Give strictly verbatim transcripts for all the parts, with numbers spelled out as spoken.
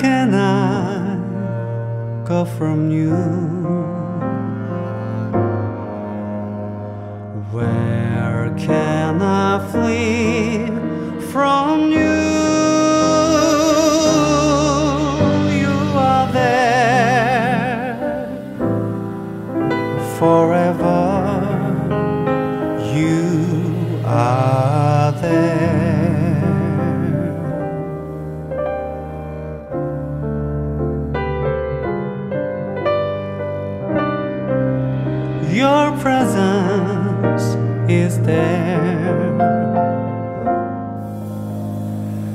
can I go from you? Where can I flee from you? You are there forever. You are there. Your presence is there.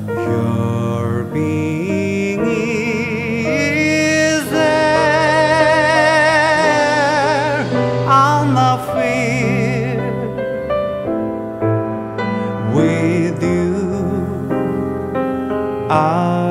Your being is there. I'll not fear. With you, I